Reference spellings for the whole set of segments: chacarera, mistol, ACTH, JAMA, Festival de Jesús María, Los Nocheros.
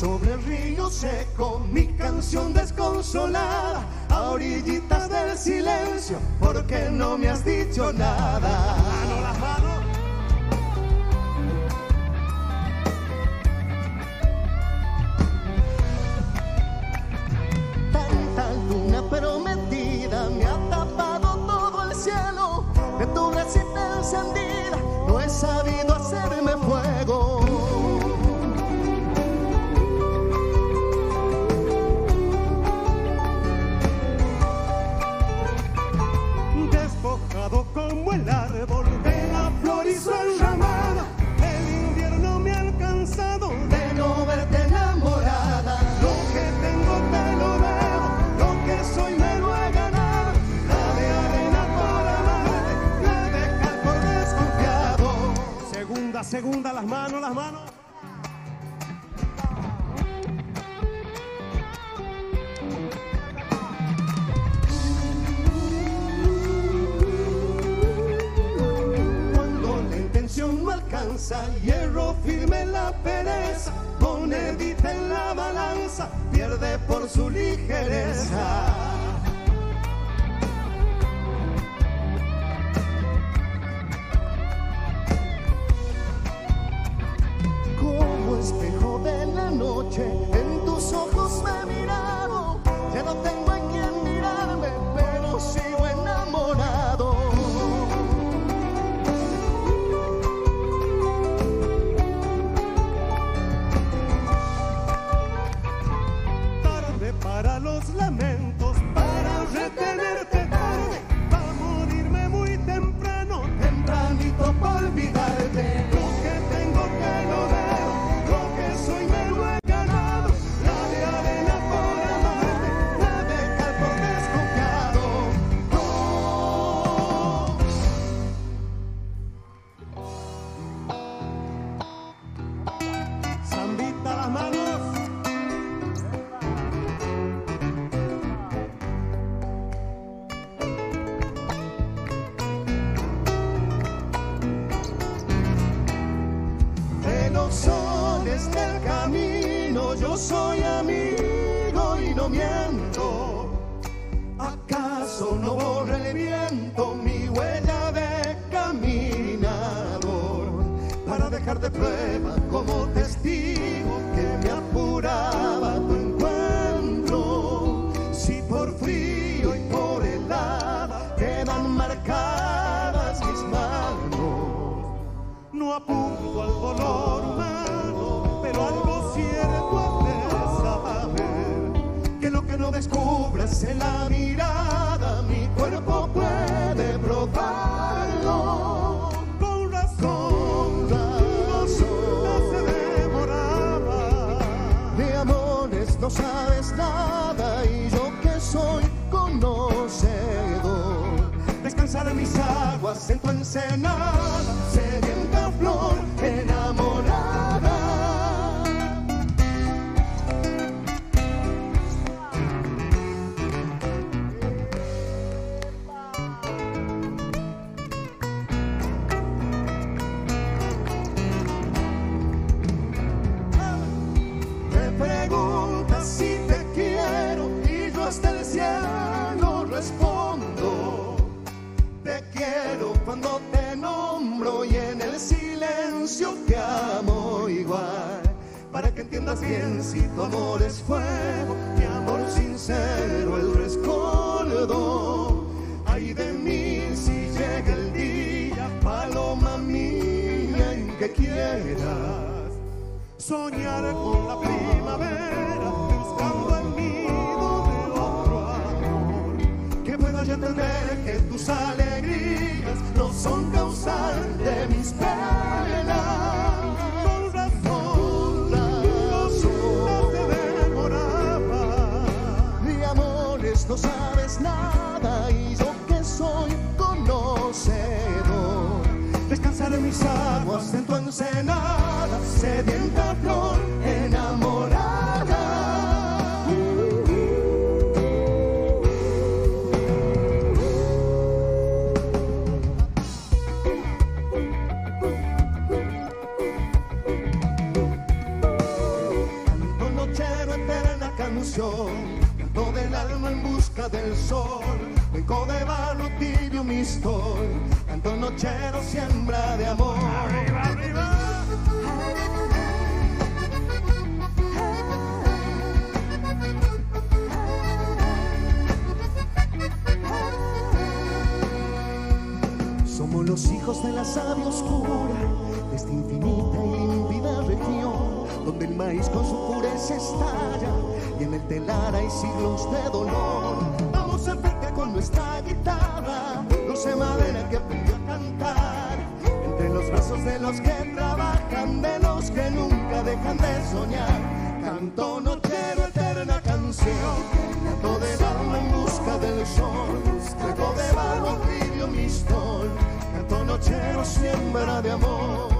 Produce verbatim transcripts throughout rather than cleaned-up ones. Sobre el río seco, mi canción desconsolada, a orillitas del silencio, porque no me has dicho nada. Mano, la mano. Tanta luna prometida me ha tapado todo el cielo, de tu recita encendida no he sabido hacerme fuego. Como el árbol de la flor y su enramada, el invierno me ha alcanzado de no verte enamorada. Lo que tengo te lo debo, lo que soy me lo he ganado. La de arena por amarte, la de cal por desconfiado. Segunda, segunda, las manos, las manos. Hierro firme la pereza, monedita en la balanza, pierde por su ligereza. Como espejo de la noche, en tus ojos me he mirado, ya no tengo a quien mirarme, pero sigo enamorado. Para los lamentos, para retenerte tarde, para morirme muy temprano, tempranito para olvidarte. Lo que tengo te lo debo, lo que soy me lo he ganado. La de arena por amarte, la de cal por desconfiado. Oh. Zambita las manos. Yo soy amigo y no miento, ¿acaso no borra el viento mi huella de caminador? Para dejar de prueba como testigo que me apuraba tu encuentro, si por frío y por helada quedan marcadas mis manos, no apunto al dolor humano, pero algo cierto. No descubras en la mirada, mi cuerpo puede probarlo. Con razón, con razón, se demoraba. De amores no sabes nada y yo que soy conocedor. Descansar en mis aguas, en tu ensenada, sedienta flor enamorada. Hasta el cielo respondo, te quiero cuando te nombro y en el silencio te amo igual. Para que entiendas bien, si tu amor es fuego, mi amor sincero el rescoldo. Ay de mí si llega el día, paloma mía, en que quieras soñar con la primavera, buscando en mí y entender que tus alegrías no son causal de mis penas. Con razón, con razón, te demoraba. Mi amor, no sabes nada y yo que soy conocedor. Descansar en mis aguas, en tu ensenada, sedienta flor enamorada. canción. Canto del alma en busca del sol, vengo de barro tibio mi historia. Canto nochero, siembra de amor. ¡Arriba, arriba! Somos los hijos de la savia oscura, de esta infinita y lívida región, donde el maíz con su pureza estalla y en el telar hay siglos de dolor. Vamos enfrente con nuestra guitarra, dulce madera que aprendió a cantar, entre los brazos de los que trabajan, de los que nunca dejan de soñar. Canto nochero, eterna canción, canto del alma en busca del sol, canto de barro, tibio, mistol, canto nochero, siembra de amor.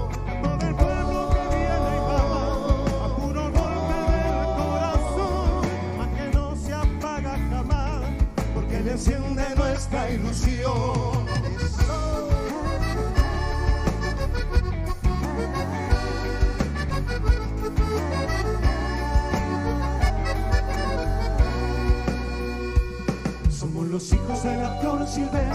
Enciende nuestra ilusión. Somos los hijos de la flor silvestre,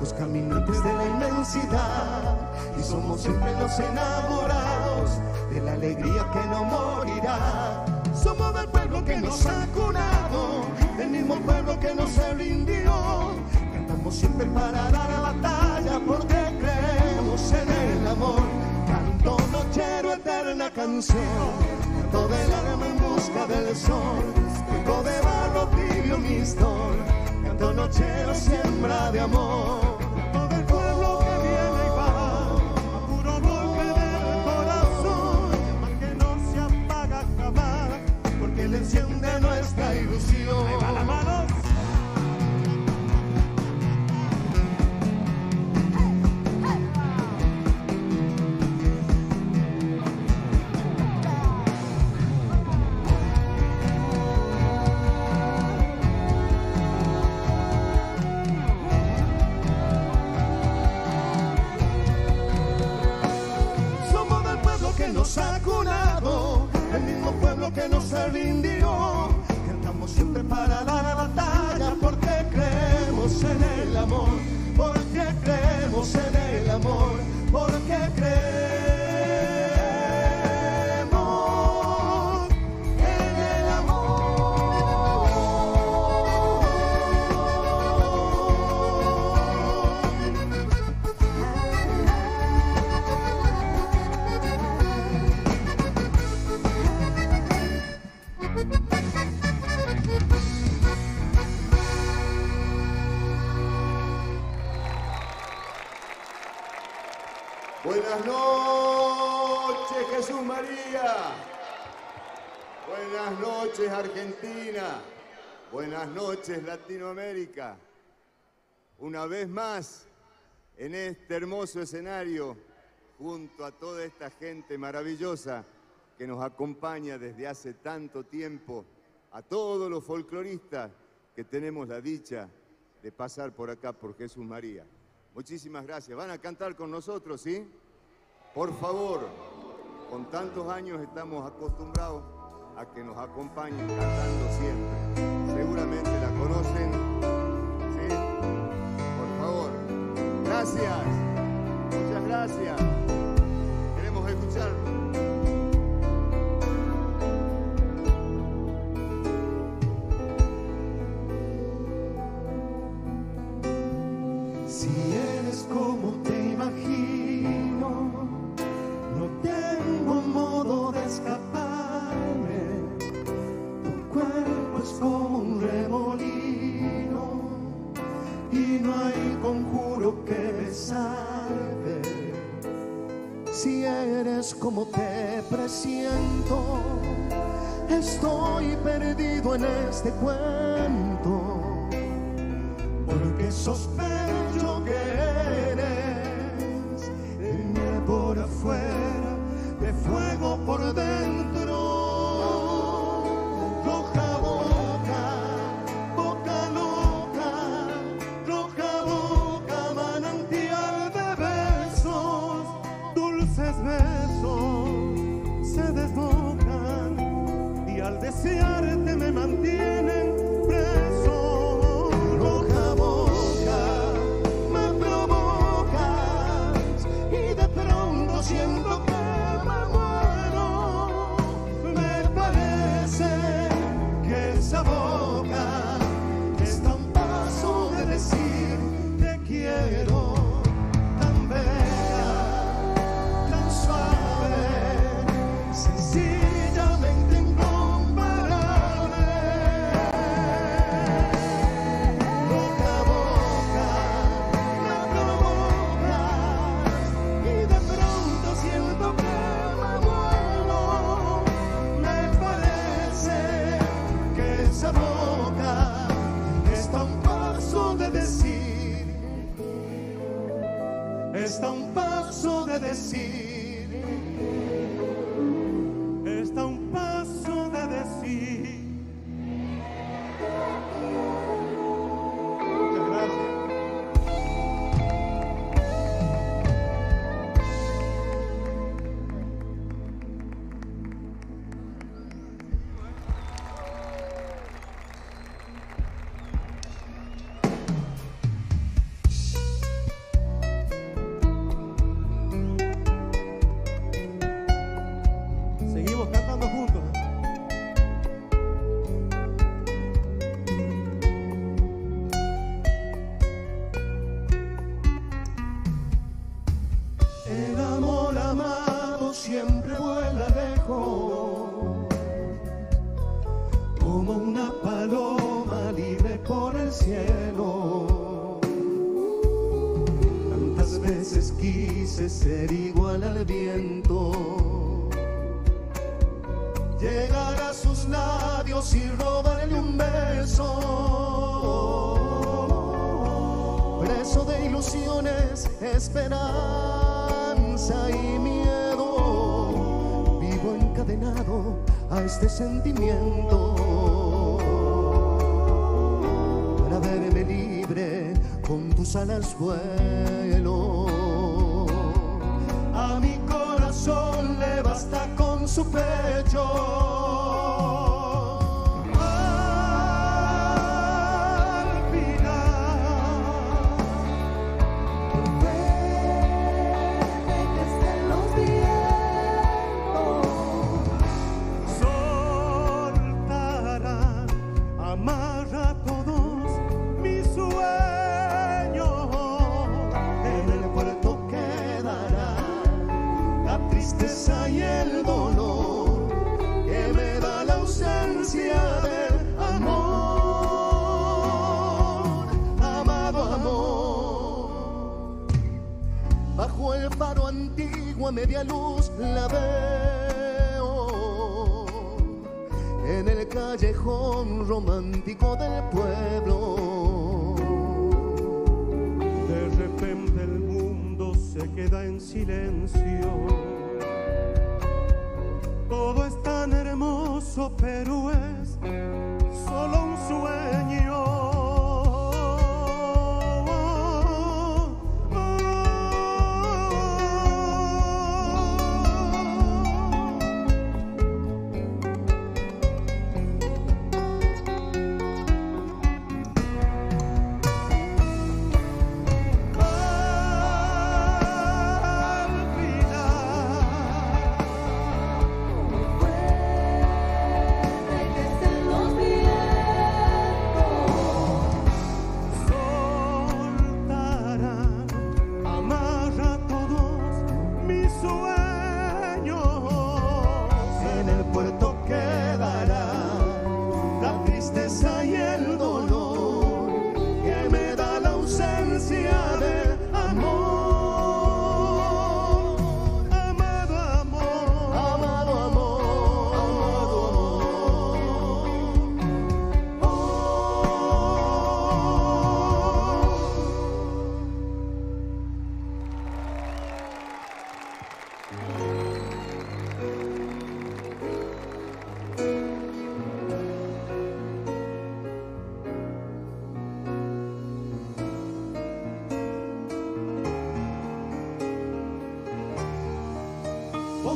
los caminantes de la inmensidad, y somos siempre los enamorados de la alegría que no morirá. Somos del pueblo que nos ha curado, el mismo pueblo que nos se rindió. Cantamos siempre para dar batalla, porque creemos en el amor. Canto nochero, eterna canción, canto del alma en busca del sol, canto de barro, tibio, mixto, canto nochero, siembra de amor. Canto del pueblo que viene y va, a puro golpe del corazón, más que no se apaga jamás, porque le enciende nuestra ilusión. ¡Ahí va la mano! Somos del pueblo que nos ha curado, el mismo pueblo que nos se rindió. Siempre para dar batalla, porque creemos en el amor, porque creemos en el amor, porque creemos en el amor. Buenas noches, Jesús María. Buenas noches, Argentina. Buenas noches, Latinoamérica. Una vez más, en este hermoso escenario, junto a toda esta gente maravillosa que nos acompaña desde hace tanto tiempo, a todos los folcloristas que tenemos la dicha de pasar por acá por Jesús María. Muchísimas gracias. ¿Van a cantar con nosotros, sí? Por favor. Con tantos años estamos acostumbrados a que nos acompañen cantando siempre. Seguramente la conocen, ¿sí? Por favor. Gracias. Muchas gracias. Queremos escucharlo. Si eres como te imagino, no tengo modo de escaparme. Tu cuerpo es como un remolino y no hay conjuro que me salve. Si eres como te presiento, estoy perdido en este cuento, porque sospecho que eres leña por afuera, de fuego por dentro. Roja boca, boca loca, roja boca, manantial de besos, dulces besos se desbocan día al desearte me mantienen preso. Boca a boca me provocas y de pronto siento que me muero. Me parece que esa boca está a un paso de decir te quiero. Tan bella, tan suave, sencilla. Está a un paso de decir, está a un paso de decir. Muchas gracias.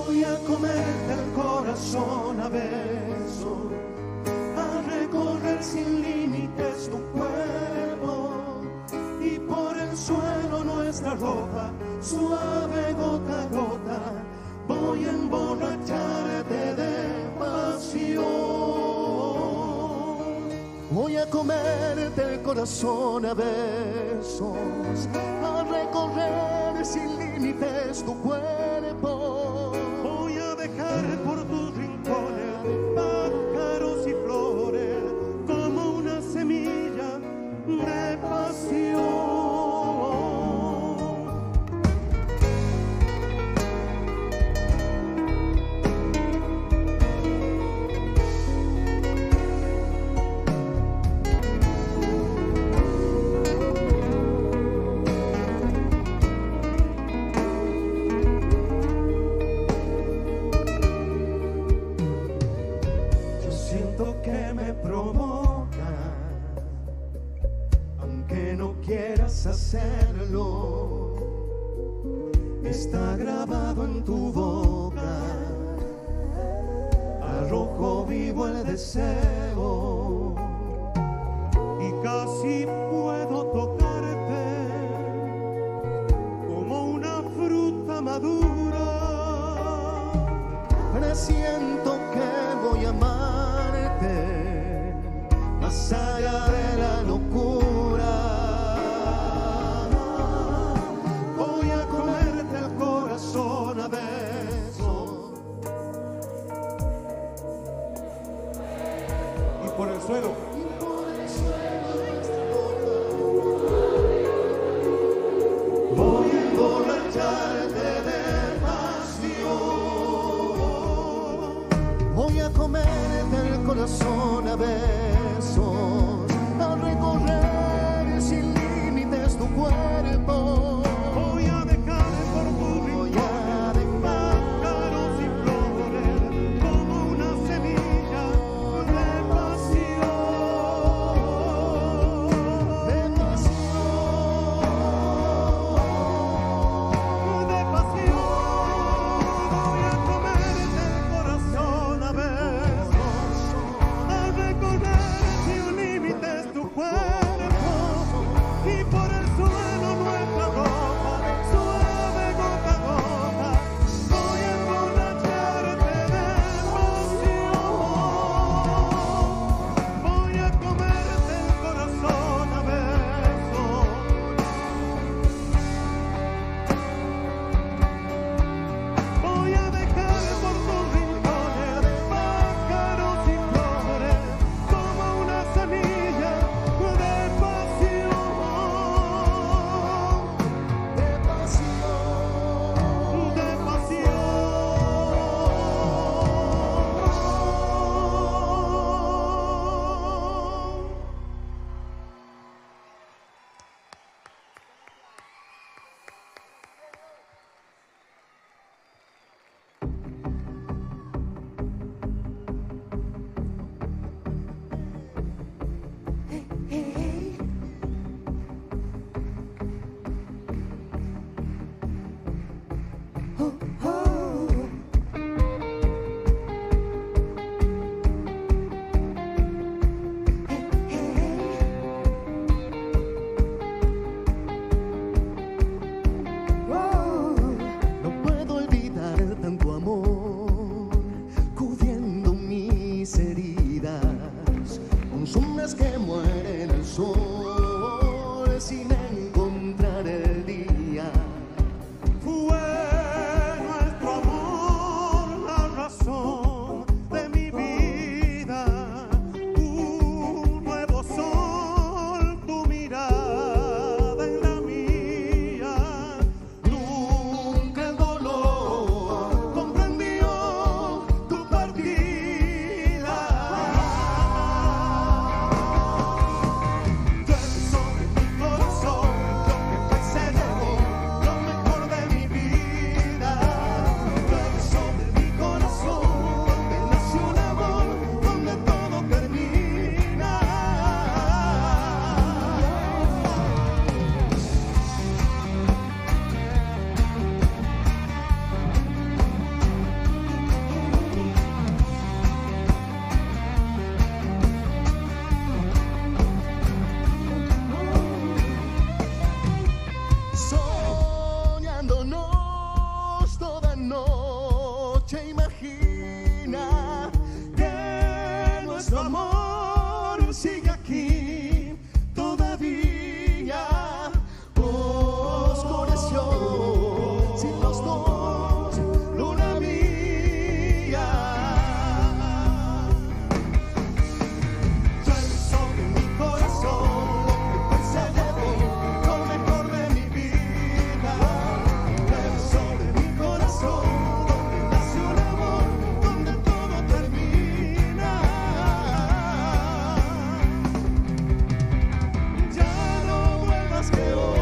voy a comerte el corazón a besos, a recorrer sin límites tu cuerpo, y por el suelo nuestra ropa, suave gota a gota, voy a emborracharte de pasión. Voy a comerte el corazón a besos, a recorrer sin límites tu cuerpo. Voy a dejar por tus rincones pájaros y flores como una semilla de pasión. Hacerlo está grabado en tu boca, arrojo vivo el deseo y casi puedo tocarte como una fruta madura. Presiento que voy a amarte más allá de la locura. Por el suelo. Voy a emborracharte de pasión. Voy a comerte el corazón a besos, a recorrer sin límites tu cuerpo. Voy a dejar por tu rincones pájaros y flores como una semilla. Sin encontrar el día, fue noche imagina que nuestro amor sigue aquí todavía. Oscureció sin los dos, luna mía. Yo alzo en mi corazón lo que hoy se llevó, lo mejor de mi vida. Yo alzo en mi corazón donde nace un amor, donde todo termina. Ya no vuelvas que hoy.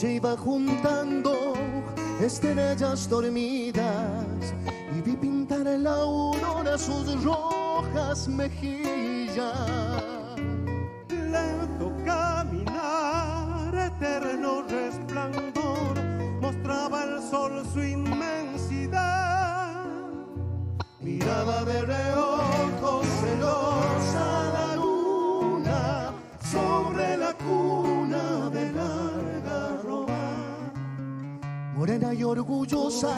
Iba juntando estrellas dormidas y vi pintar en la aurora sus rojas mejillas. Lento caminar, eterno resplandor, mostraba el sol su inmensidad. Miraba de reojo celosa la luna sobre la cuna de la morena y orgullosa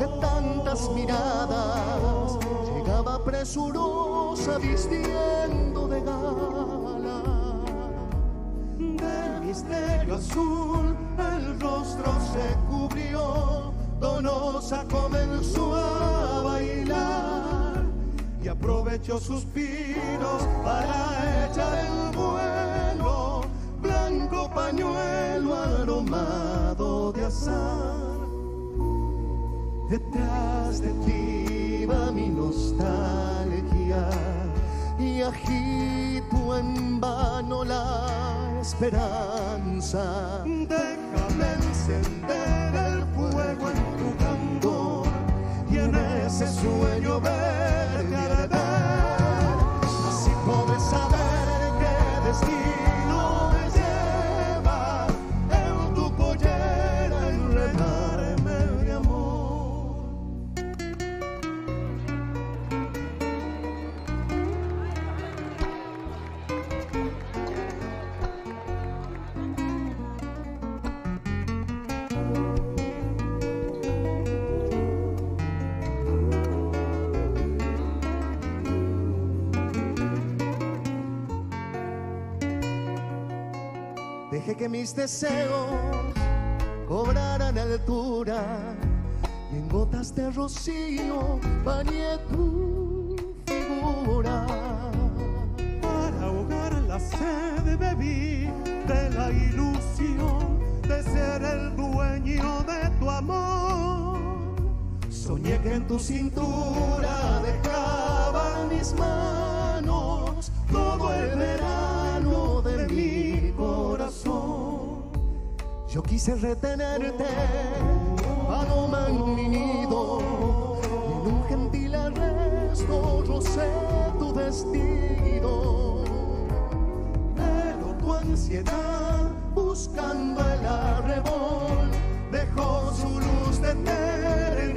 de tantas miradas, llegaba presurosa vistiendo de gala. Del misterio azul el rostro se cubrió, donosa comenzó a bailar y aprovechó suspiros para echar el vuelo, blanco pañuelo aromado de azar. Detrás de ti va mi nostalgia y agito en vano la esperanza. Déjame encender el fuego en tu candor y en ese sueño verte arder. Así podré saber qué destino que mis deseos cobraran altura y en gotas de rocío bañé tu figura. Para ahogar la sed bebí de la ilusión de ser el dueño de tu amor. Soñé que en tu cintura dejaban mis manos todo el verano de mi corazón. Yo quise retenerte, paloma en mi nido, y en un gentil arresto rocé tu vestido. Pero tu ansiedad, buscando el arrebol, dejó su luz de eterno.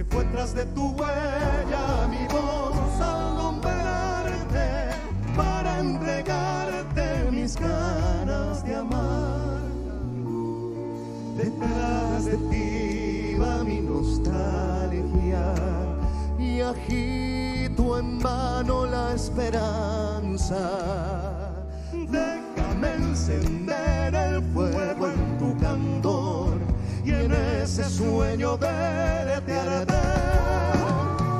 Se fue tras de tu huella mi voz al nombrarte, para entregarte mis ganas de amar. Detrás de ti va mi nostalgia y agito en vano la esperanza. Déjame encender el fuego en tu candor y en ese sueño verte arder.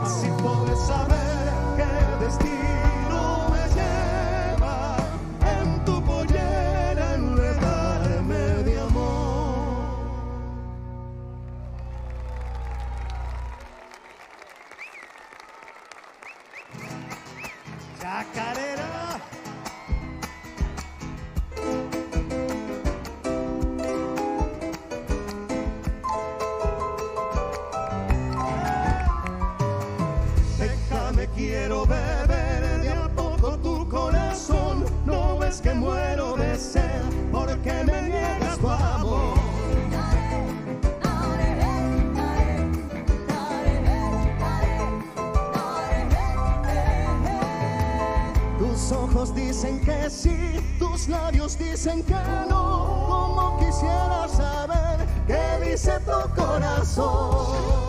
Así podré saber qué destino me lleva, en tu pollera enredarme de amor. Chacarera. Quiero beber de a poco tu corazón, no ves que muero de sed porque me niegas tu amor. Tus ojos dicen que sí, tus labios dicen que no, como quisiera saber qué dice tu corazón.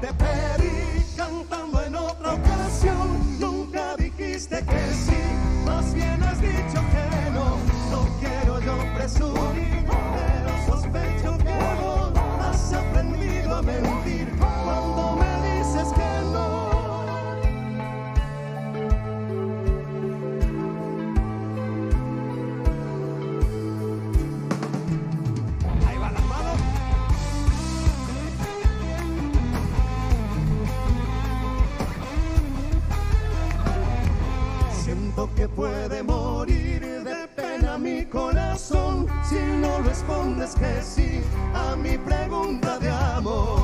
Te pedí cantando en otra ocasión, nunca dijiste que sí, más bien has dicho que no. No quiero yo presumir, pero sospecho que no has aprendido a mentir cuando me dices que no. Ahí va la mano. Que puede morir de pena mi corazón si no respondes que sí a mi pregunta de amor.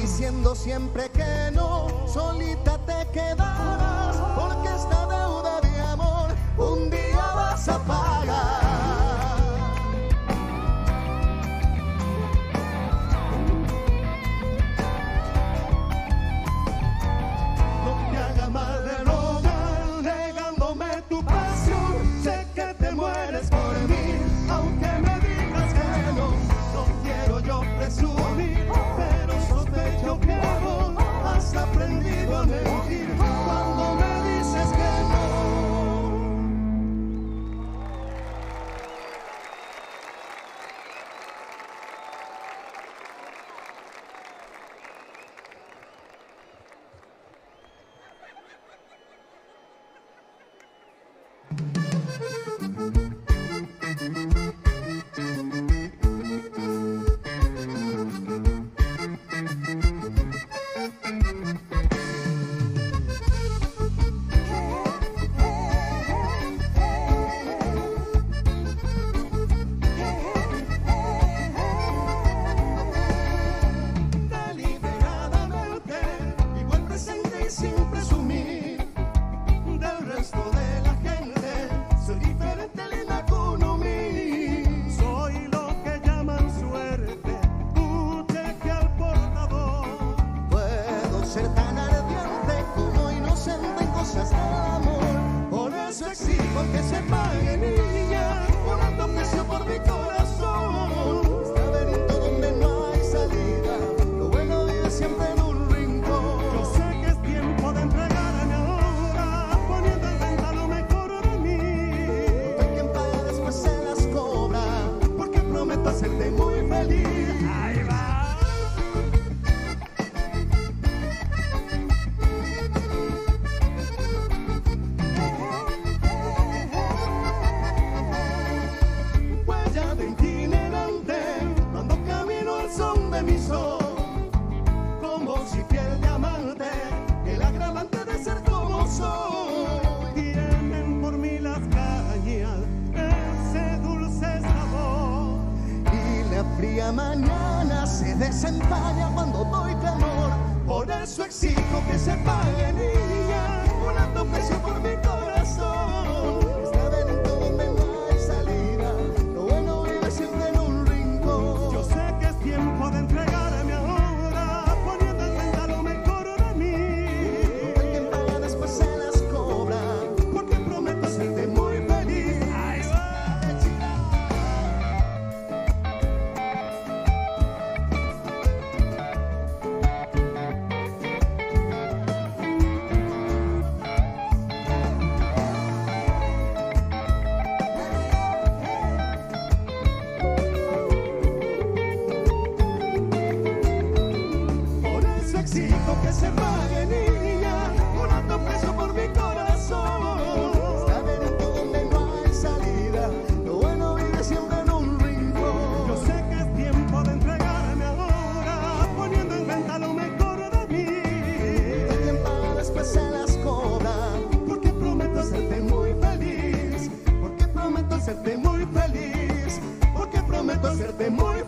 Diciendo siempre que no, solita te quedarás, porque esta deuda de amor un día vas a pagar. Aprendido a mentir cuando me dices que no. Mañana se desempaña cuando doy calor. Por eso exijo que se pague, niña, un alto precio por mi corazón. Esta aventura donde no hay salida, lo bueno vive siempre en un rincón. Yo sé que es tiempo de entregarme ahora, poniendo en venta lo mejor de mí. El que paga después se las cobra, porque prometo hacerte muy feliz. Ay, hacerte muy feliz, porque prometo hacerte muy feliz.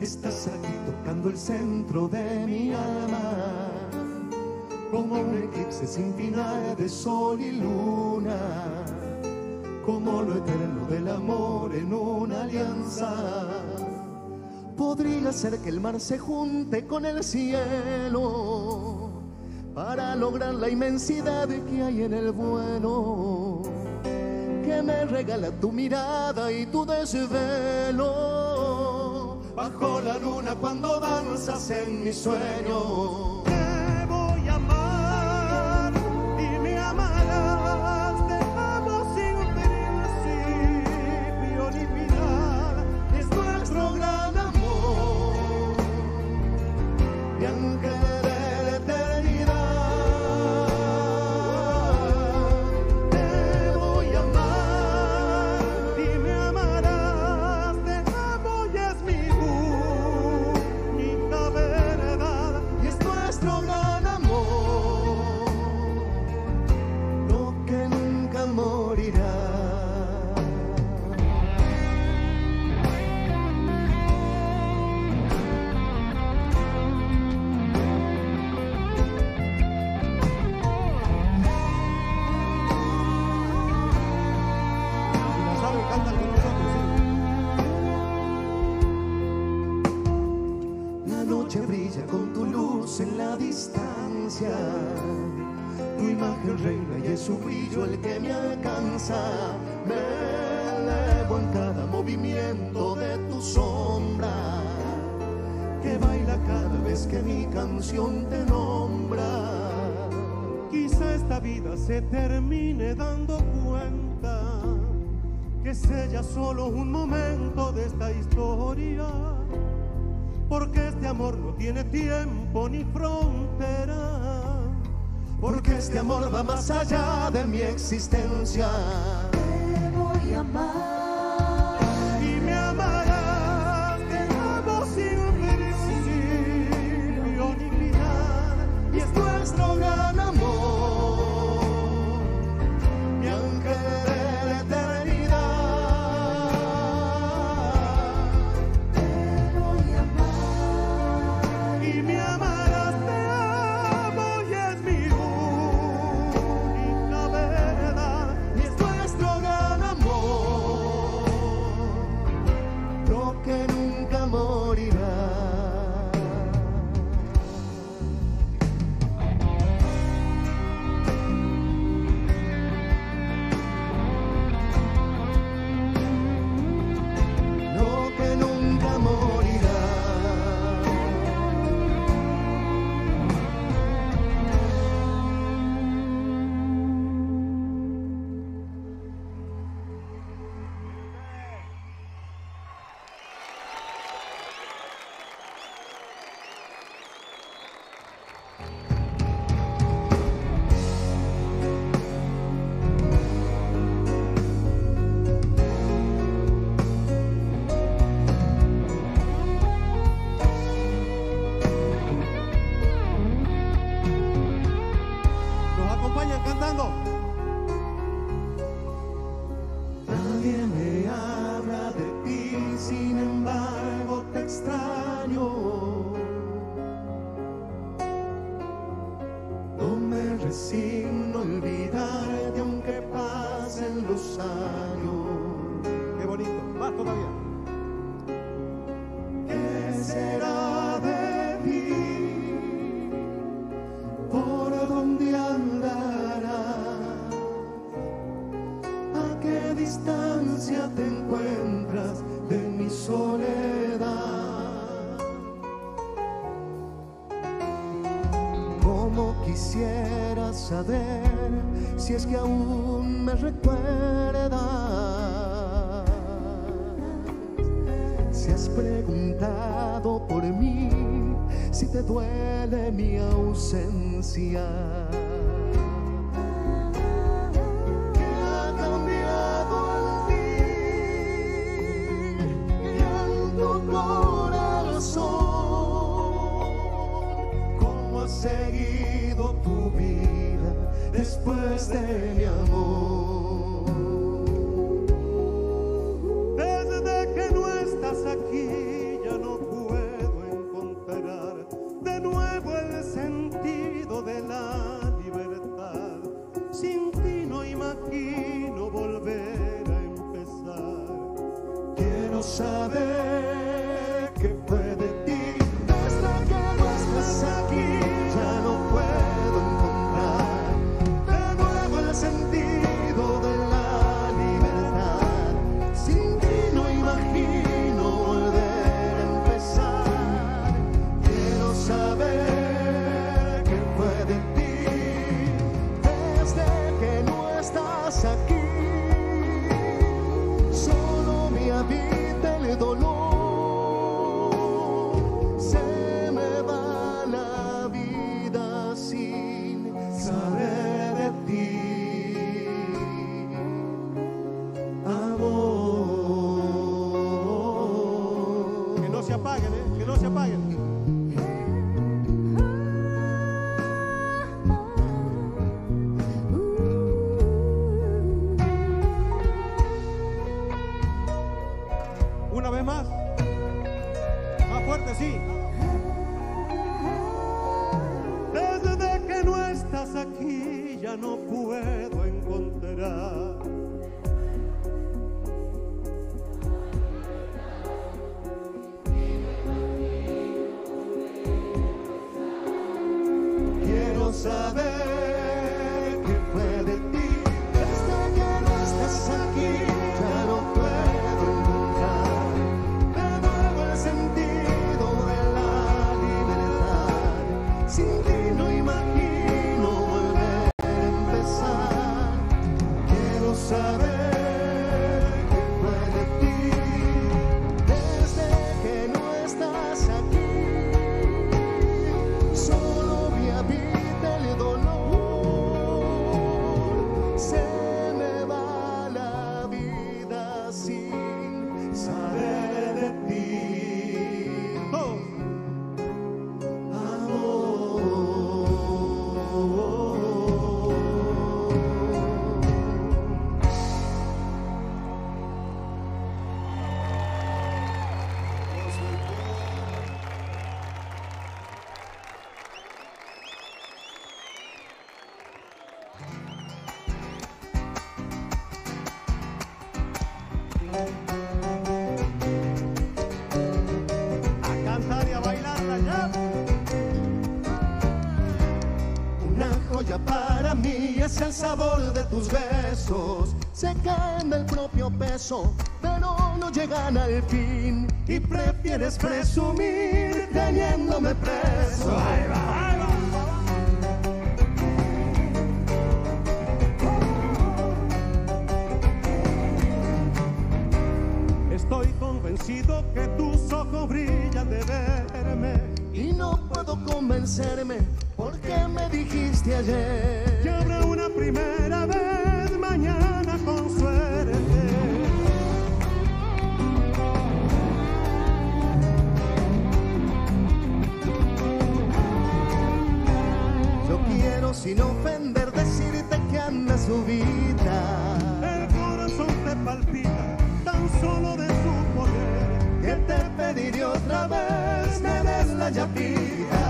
Estás aquí tocando el centro de mi alma, como un eclipse sin final de sol y luna, como lo eterno del amor en una alianza. Podría ser que el mar se junte con el cielo para lograr la inmensidad que hay en el bueno, que me regala tu mirada y tu desvelo. Bajo la luna cuando danzas en mi sueño, te voy a amar y me amarás. Te amo sin principio ni final, es nuestro gran amor y ángel. En la distancia, tu imagen reina y es su brillo el que me alcanza. Me elevo en cada movimiento de tu sombra, que baila cada vez que mi canción te nombra. Quizá esta vida se termine dando cuenta que es ella solo un momento de esta historia, porque este amor no tiene tiempo ni frontera, porque este amor va más allá de mi existencia. Te voy a amar y me amarás, te amo sin principio ni final, y es nuestro gran amor, mi ángel. De nuevo el sentido de la libertad. El sabor de tus besos se cae en el propio peso, pero no llegan al fin y prefieres presumir teniéndome preso. Ahí va, ahí va. Estoy convencido que tus ojos brillan de verme y no puedo convencerme porque me dijiste ayer. Primera vez mañana con suerte. Yo quiero sin ofender decirte que anda subida. El corazón te palpita tan solo de su poder. Que te pediré otra vez me des la llapita.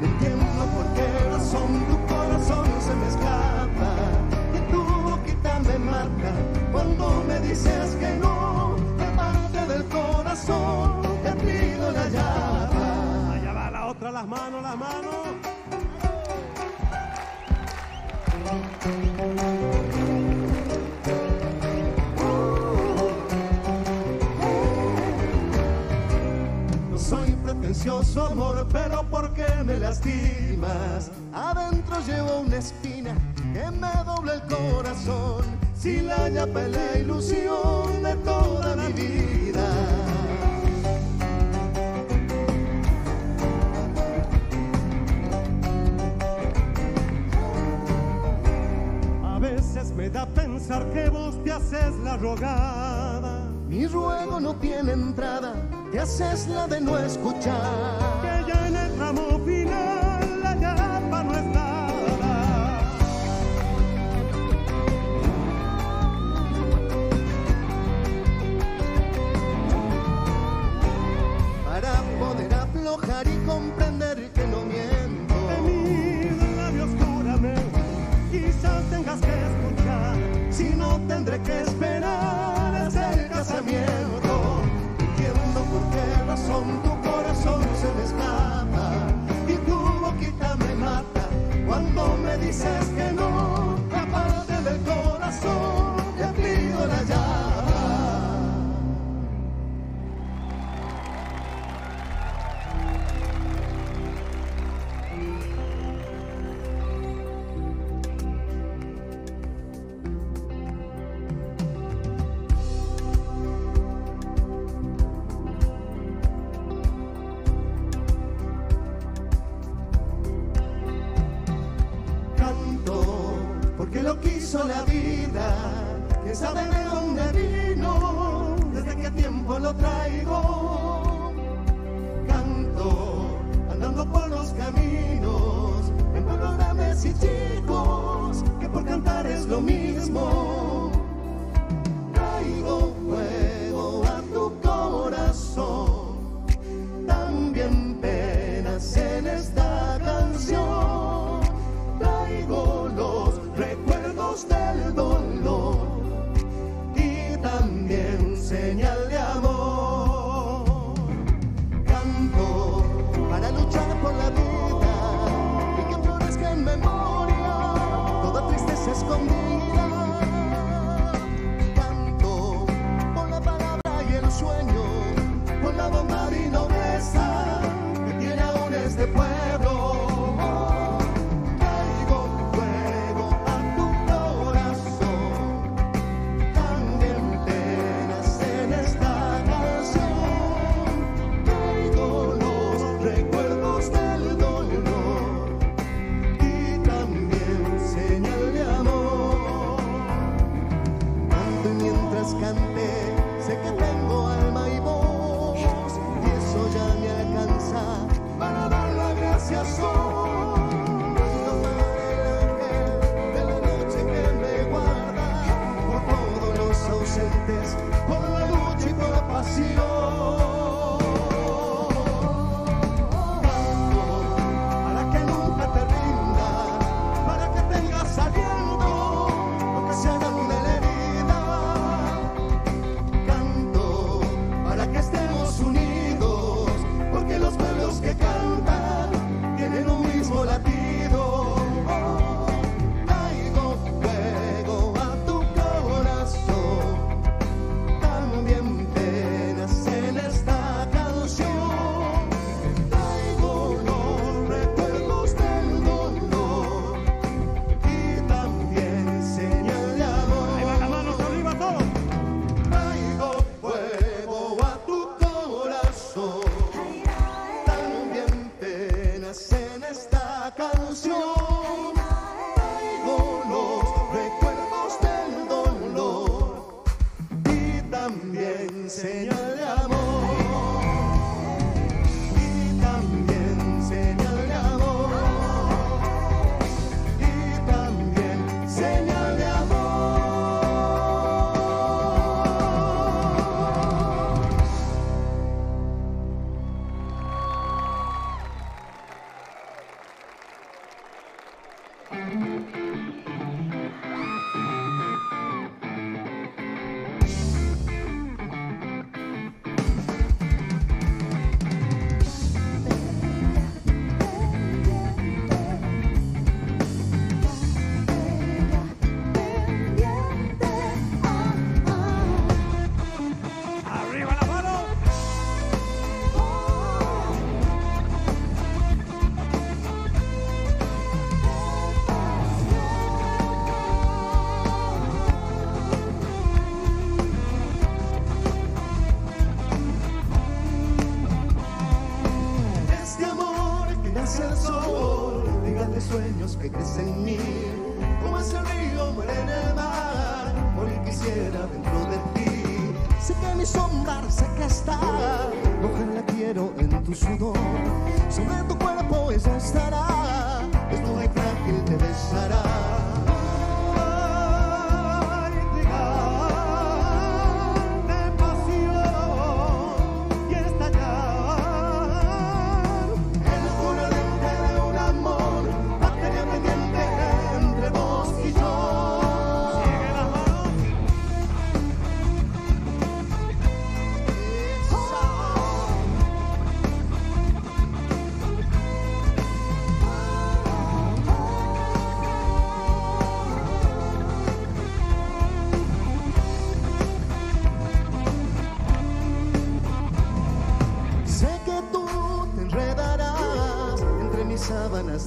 No entiendo por qué razón tu corazón se me escapa. Cuando me dices que no, de parte del corazón te pido la llave. Allá va la otra, las manos, las manos. No soy pretencioso, amor, pero ¿por qué me lastimas? Adentro llevo una espina que me dobla el corazón. Si la llave es la ilusión de toda mi vida. A veces me da pensar que vos te haces la rogada. Mi ruego no tiene entrada, te haces la de no escuchar. Que ya en el tramo final la llave no está. Y comprender que no miento. De mis labios júrame, quizás tengas que escuchar. Si no tendré que esperar hasta el casamiento. Entiendo por qué razón tu corazón se me escapa y tu boquita me mata cuando me dices que no. La parte del corazón te pido la llave. las canté, sé que tengo alma y voz, y eso ya me alcanza para dar las gracias hoy. Ausentes por la lucha y por la pasión.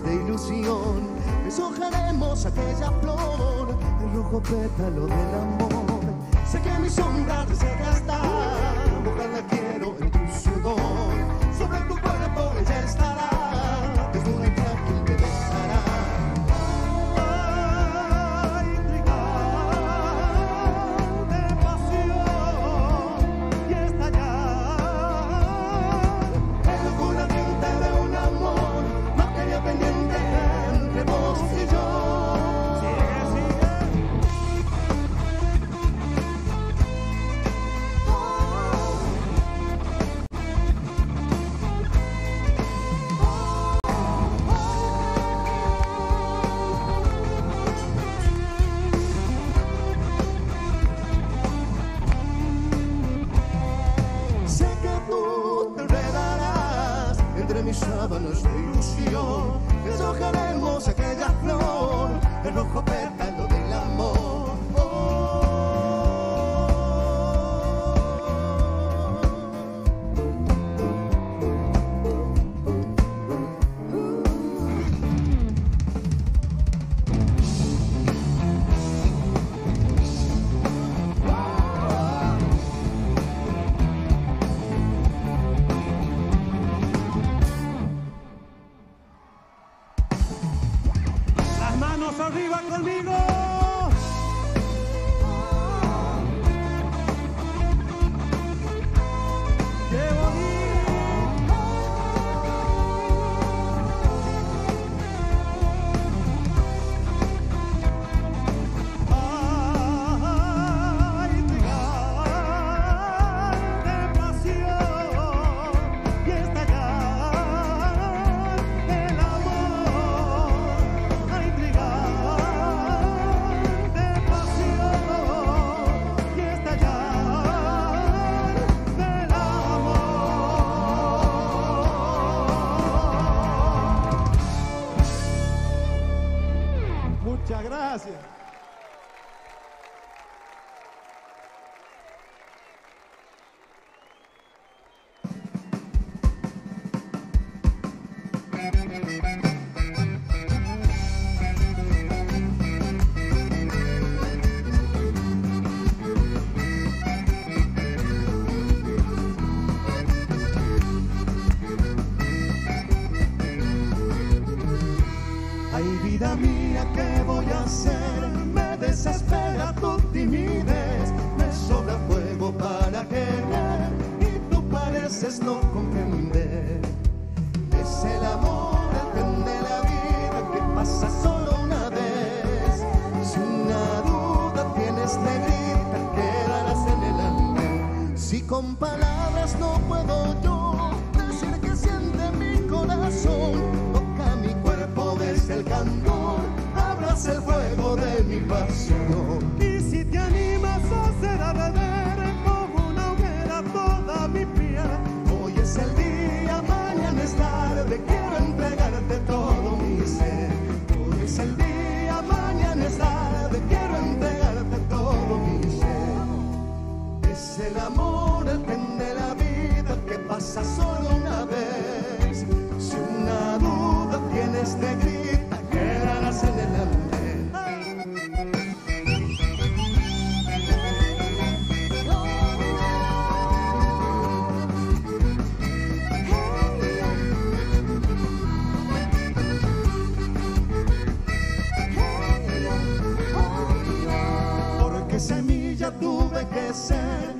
De ilusión, deshojaremos aquella flor, el rojo pétalo del amor. Sé que mi sombra te se gasta, ojalá quiero en tu sudor, sobre tu cuerpo ella estará, desnuda y frágil te besará. Oh, Con palabras no puedo yo decir que siente mi corazón. Toca mi cuerpo desde el candor, abraza el fuego de mi pasión. Y si te animas a hacer arder como una hoguera toda mi piel. Hoy es el día, mañana es tarde, quiero entregarte todo mi ser. Hoy es el día, mañana es tarde, quiero entregarte todo mi ser. Es el amor de la vida que pasa solo una vez. Si una duda tienes te grita, quedarás en el amor. Porque semilla tuve que ser,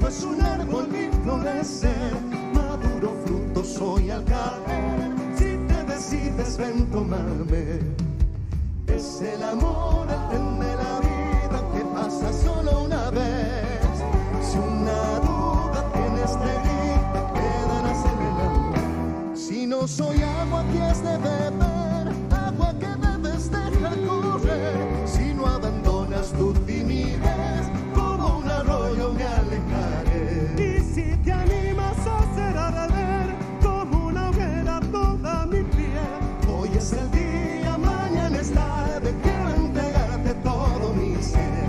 pues un árbol mi florecer, maduro fruto soy al caer. Si te decides ven tomarme. Es el amor el tren de la vida que pasa solo una vez. Si una duda tienes te grita, quedarás en el amor. Si no soy agua que es de beber, agua que debes dejar correr. Si no abandonas tu timidez, como un arroyo me alejaré. Es el día, mañana es tarde, quiero entregarte todo mi ser.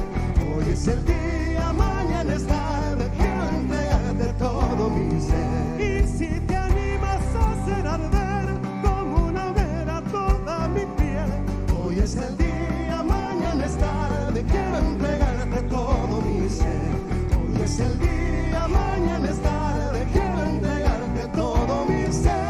Hoy es el día, mañana es tarde, quiero entregarte todo mi ser. Y si te animas a hacer arder como una hoguera toda mi piel. Hoy es el día, mañana es tarde, quiero entregarte todo mi ser. Hoy es el día, mañana es tarde, quiero entregarte todo mi ser.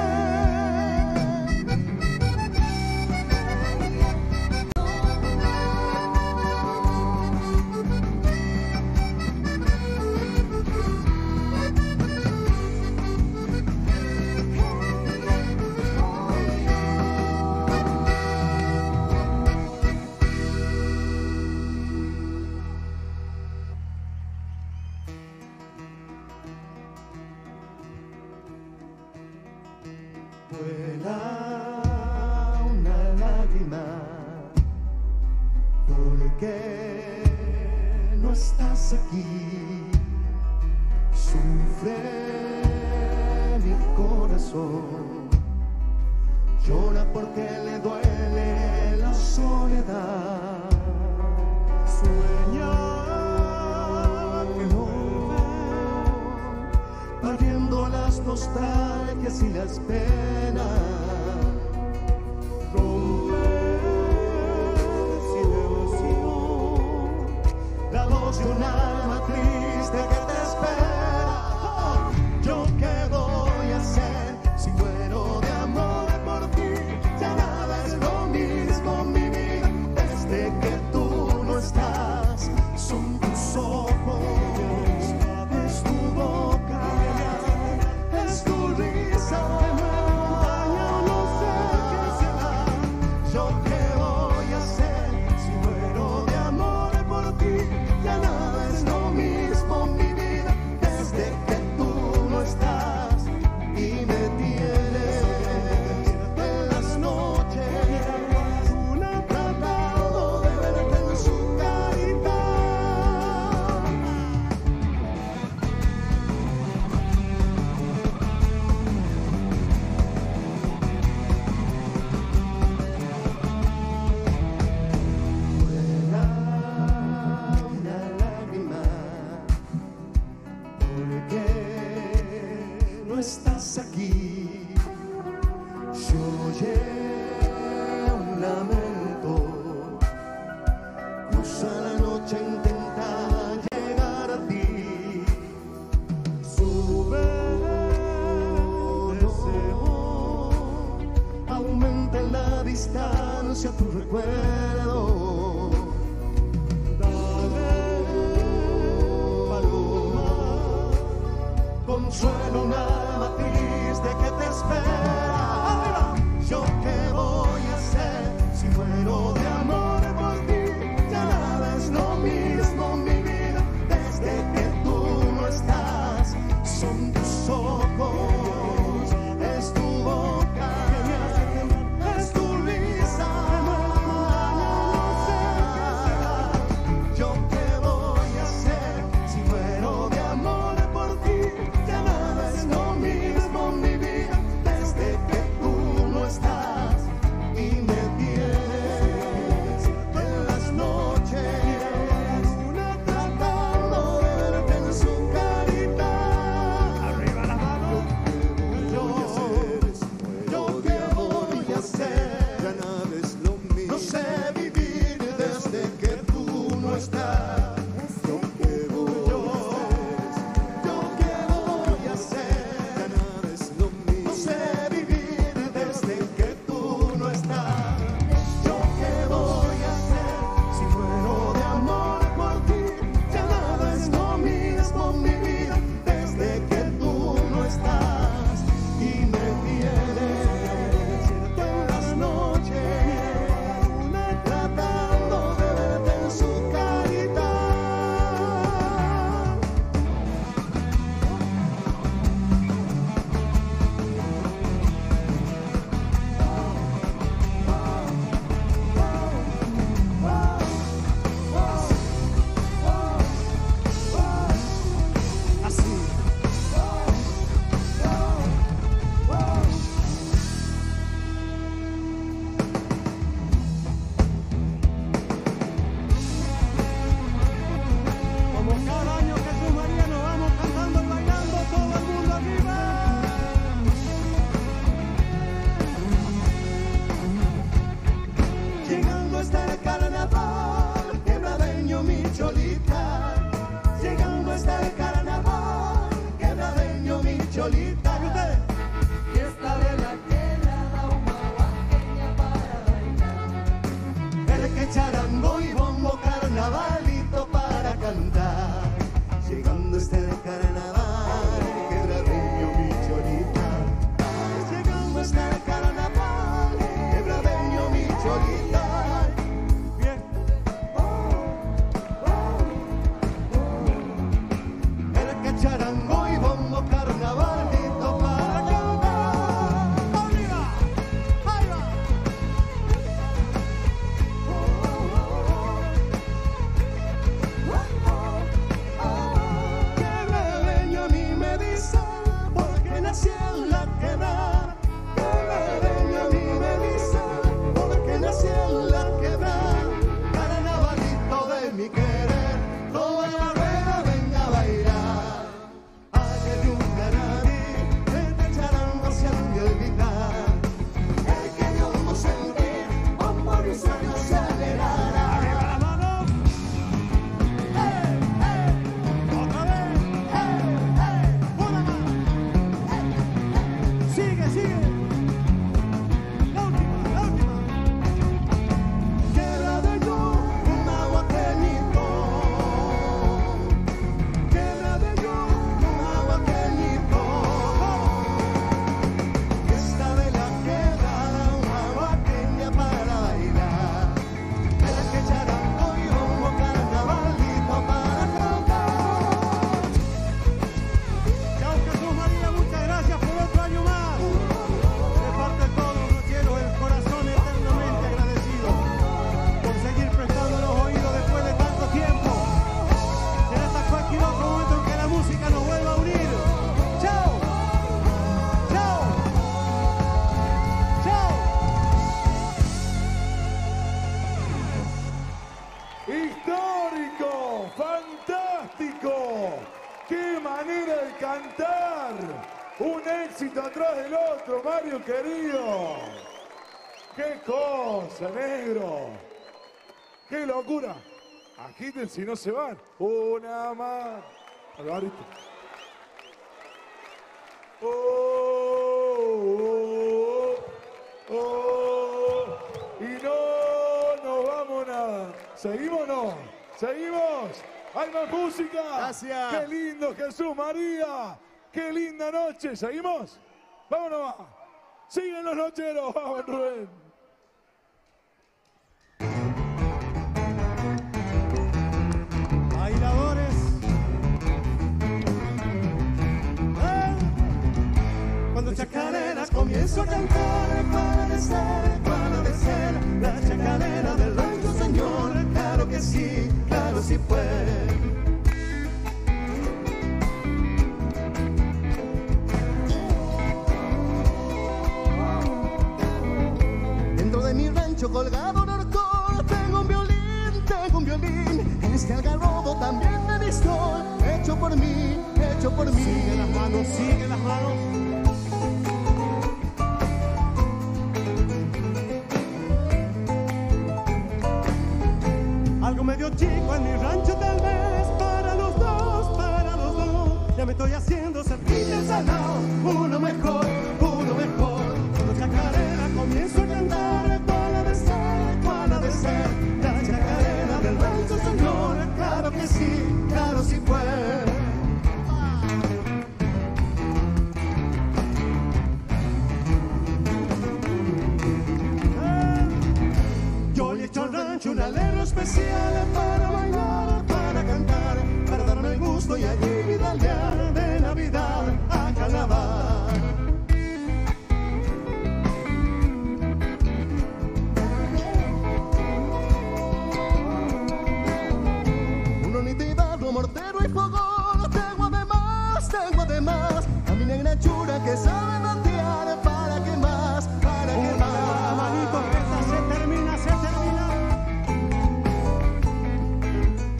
Estás Atrás del otro, Mario querido. ¡Qué cosa, negro! ¡Qué locura! Agiten si no se van. Una más. Alvarito. Oh, oh, oh. Y no nos vamos nada. ¿Seguimos no? ¿Seguimos? ¡Hay más música! ¡Gracias! ¡Qué lindo Jesús María! ¡Qué linda noche! ¿Seguimos? ¡Vámonos más! ¡Siguen los nocheros! ¡Vamos, Rubén! ¡Bailadores! ¡Eh! Cuando chacareras comienzo a cantar, al parecer, para vencer la chacarera del rancho, señor. Claro que sí, claro sí pues. Colgado en alcohol, tengo un violín, tengo un violín. En este algarrobo también de mistol, hecho por mí, hecho por mí. Sigue las manos, sigue las manos. Algo medio chico en mi rancho tal vez, para los dos, para los dos. Ya me estoy haciendo cerquilla al salado, uno mejor, uno mejor. Cuando chacarera comienzo a cantar, la chacarera del rancho, señor, claro que sí, claro sí fue. Yo le he hecho al rancho un alero especial para bailar, para cantar, para darme el gusto y allí vidalear de Navidad a Carnaval. Mortero y fogón, tengo además, tengo además a mi negra chura que sabe bandear. Para que más, para que más, manito, esta se termina, se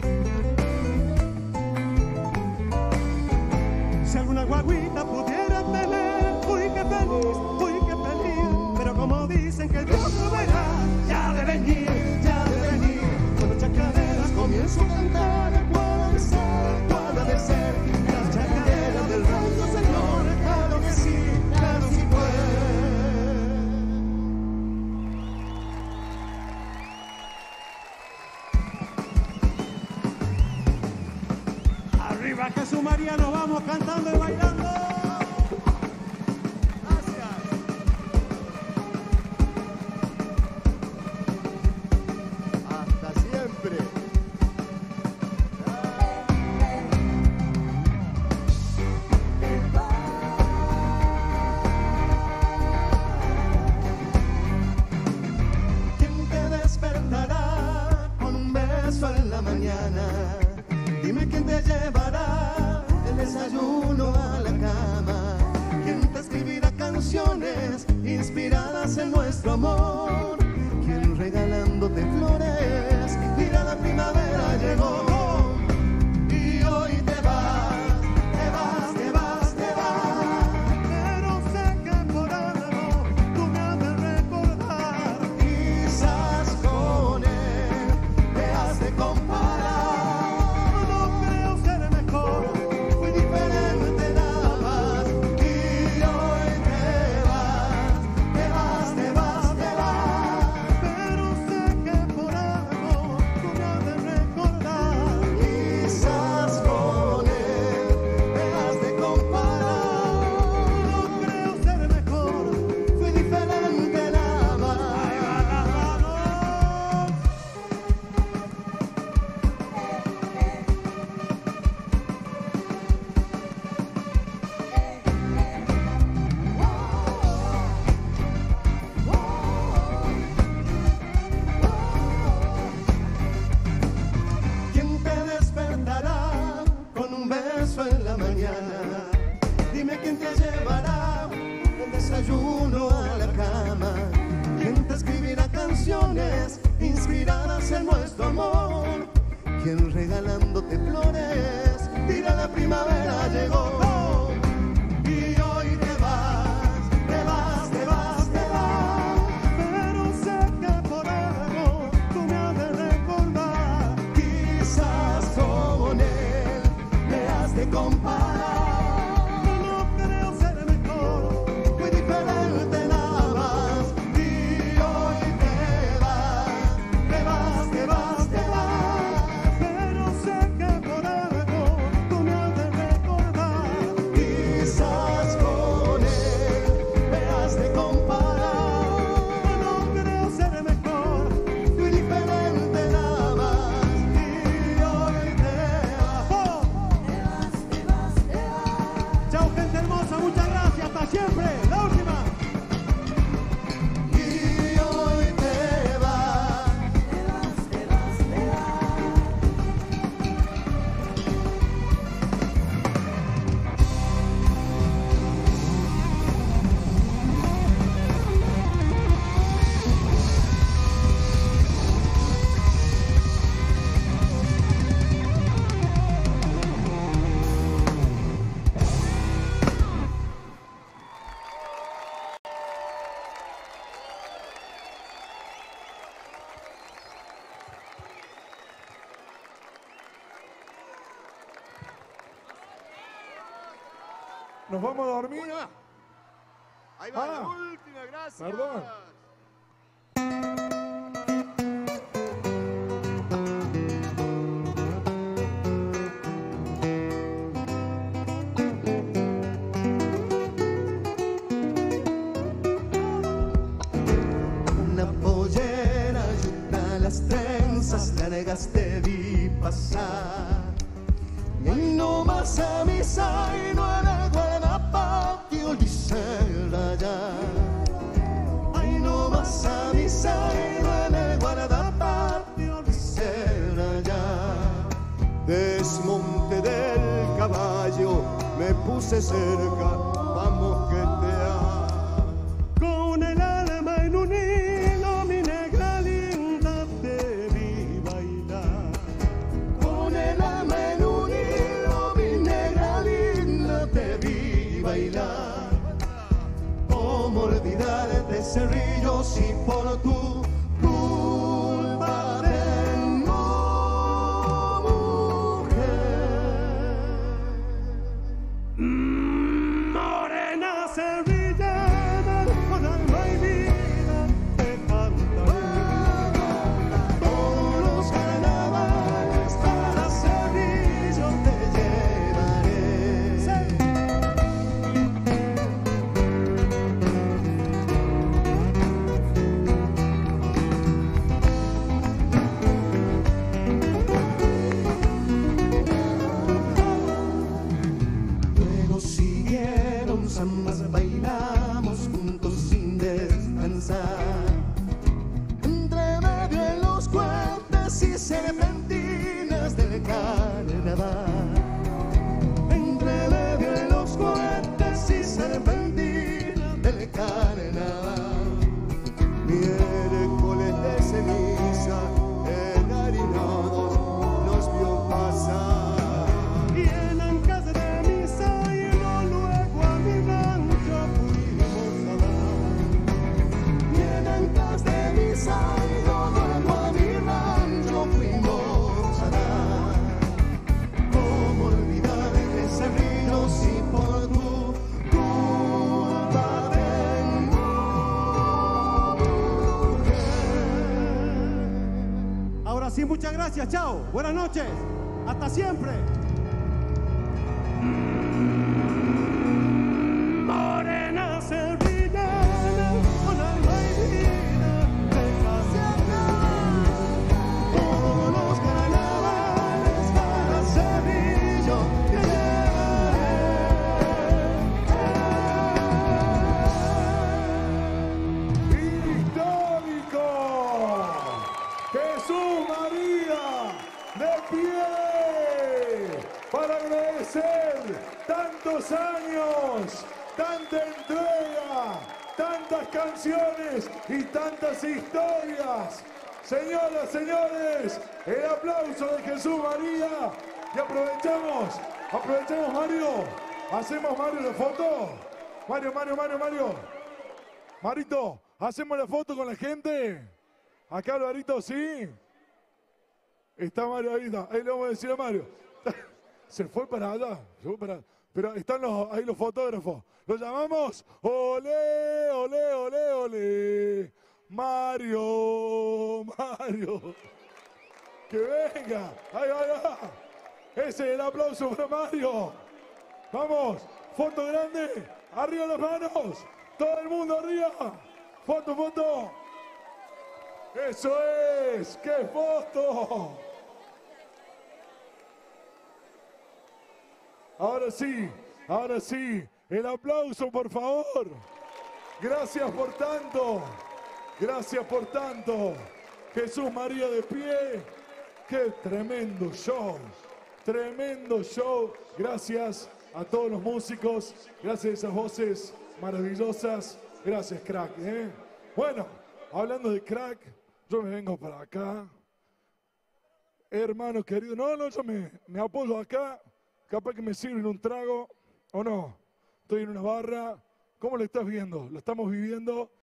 termina. Si alguna guaguita pudiera tener, fui que feliz, fui que feliz. Pero como dicen que Dios lo verá, ya de venir, ya de venir. Cuando chacareras comienzo a cantar, para vencer, para vencer, la chacarera del rancho, señor. ¡Viva Jesús María! ¡Nos vamos cantando y bailando! ¡Gracias! ¡Hasta siempre! ¿Quién te despertará con un beso en la mañana? Dime quién te llevará el desayuno a la cama, quién te escribirá canciones inspiradas en nuestro amor, quién regalándote flores dirá la primavera llegó. Y hoy te vas, te vas, te vas, te vas, pero sé que por algo tú me has de recordar, quizás con él te has de comparar. Dime quién te llevará el desayuno a la cama, quién te escribirá canciones inspiradas en nuestro amor, quién regalándote flores dirá la primavera llegó. Muchas gracias, hasta siempre, la última. Y hoy te vas, te vas, te vas, te ¿Nos vamos a dormir? Una. Ahí va, ah, la última, gracias. Perdón. Una pollera y una las trenzas largas te vi pasar. Y no más a misa y no hará allá. Ay, no más a misa y no en el guardapatio dice allá. Desmonte del caballo, me puse cerca, vamos que te amo. Con el alma en un hilo, mi negra linda te vi bailar. Con el alma en un hilo, mi negra linda te vi bailar. Olvidarte, Cerrillo, si por tu culpa vengo, mujer. No. muchas gracias, chao, buenas noches, hasta siempre. Jesús María, de pie, para agradecer tantos años, tanta entrega, tantas canciones y tantas historias. Señoras, señores, el aplauso de Jesús María. Y aprovechamos, aprovechamos Mario, hacemos Mario la foto. Mario, Mario, Mario, Mario. Marito, hacemos la foto con la gente. Acá Alvarito, sí. Está Mario ahí, ahí le vamos a decir a Mario. Se fue para allá, se fue para allá. Pero están los, ahí los fotógrafos. Los llamamos. Olé, olé, olé, olé. Mario, Mario. Que venga. Ahí va, ahí va. Ese es el aplauso para Mario. Vamos, foto grande. Arriba las manos. Todo el mundo arriba. Foto, foto. ¡Eso es! ¡Qué foto! Ahora sí, ahora sí, el aplauso, por favor. Gracias por tanto, gracias por tanto. Jesús María de pie, qué tremendo show, tremendo show. Gracias a todos los músicos, gracias a esas voces maravillosas. Gracias, crack, ¿eh? Bueno, hablando de crack... Yo me vengo para acá, hermano querido. No, no, yo me, me apoyo acá. Capaz que me sirven un trago, o no. Estoy en una barra. ¿Cómo lo estás viendo? Lo estamos viviendo.